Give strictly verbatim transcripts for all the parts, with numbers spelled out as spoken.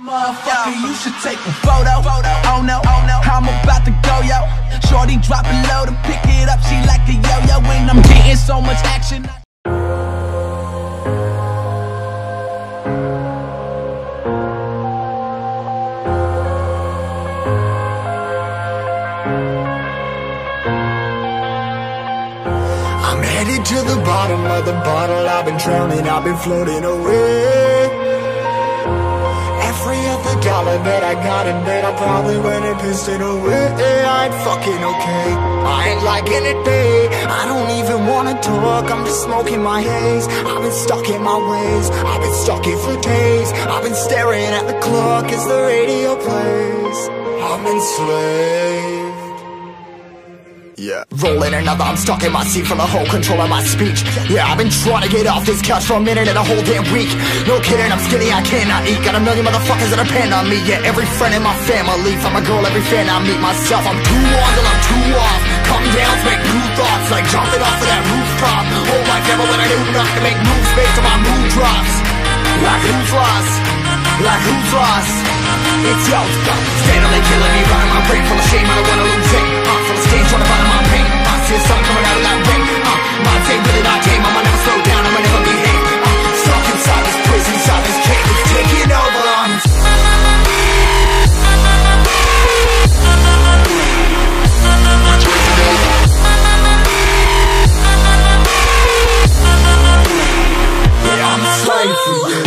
Motherfucker, yo, you should take a photo. photo. Oh no, oh no, I'm about to go, yo. Shorty drop it low to pick it up, she like a yo-yo. And I'm getting so much action. I I'm headed to the bottom of the bottle. I've been drowning, I've been floating away. Every other dollar that I got in bed, I probably went and pissed it away. I ain't fucking okay, I ain't liking it, babe. I don't even wanna talk, I'm just smoking my haze. I've been stuck in my ways, I've been stuck here for days. I've been staring at the clock as the radio plays. I'm enslaved. Yeah. Rolling another, I'm stuck in my seat from the whole control of my speech. Yeah, I've been trying to get off this couch for a minute and a whole damn week. No kidding, I'm skinny, I cannot eat. Got a million motherfuckers that depend on me. Yeah, every friend in my family, from a girl, every fan I meet myself. I'm too on till I'm too off. Come down, make new thoughts, like jumping off of that rooftop. Whole life never let I do not to make moves based on my mood drops. Like who's lost? Like who's lost? It's yo. Steadily killing me, running my brain full of shame. I don't wanna lose it. I'm full of stage, trying to find my pain. I see a sun coming out of that rain. Uh, my day really not game. I'ma never slow down, I'ma never behave. I'm stuck inside this prison, inside this cave. It's taking over. Yeah, I'm a slave for you.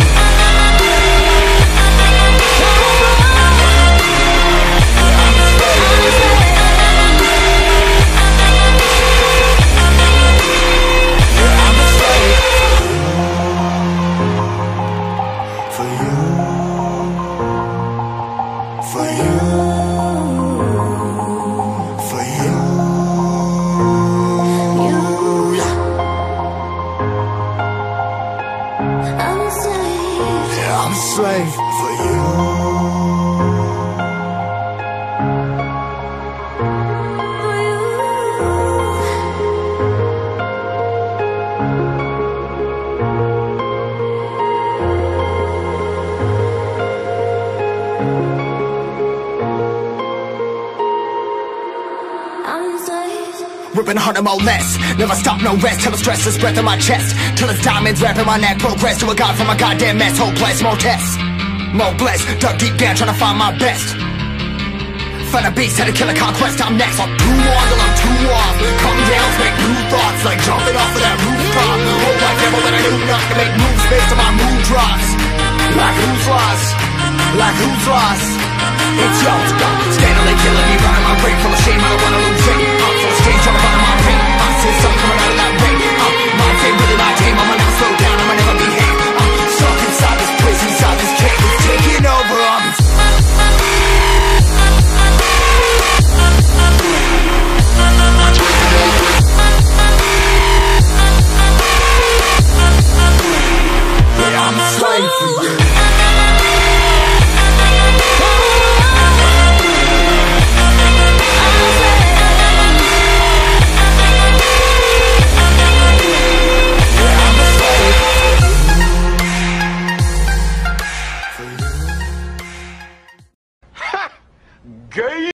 Ripping harder, more less. Never stop, no rest. Till the stress is breath in my chest. Till it's diamonds wrapping my neck. Progress to a god from a goddamn mess. Hopeless, more tests, more blessed. Dug deep down, trying to find my best. Find a beast, had to kill a conquest. I'm next. I'm too on till I'm too off. Come down, make new thoughts, like jumping off of that rooftop. Whole life never let I do not to make moves based on my mood drops. Like who's lost? Like who's lost? It's yo, it's gone. Steadily killing me, running my brain full of shame. I don't wanna lose it. I'm full of stage, trying to find my pain. I see something coming out of that rain. I'm my fame, really my game. I'ma never slow down, I'ma never behave. I'm stuck inside this place, inside this cave. It's taking over. I'm yeah, I'm a slave for you. Gay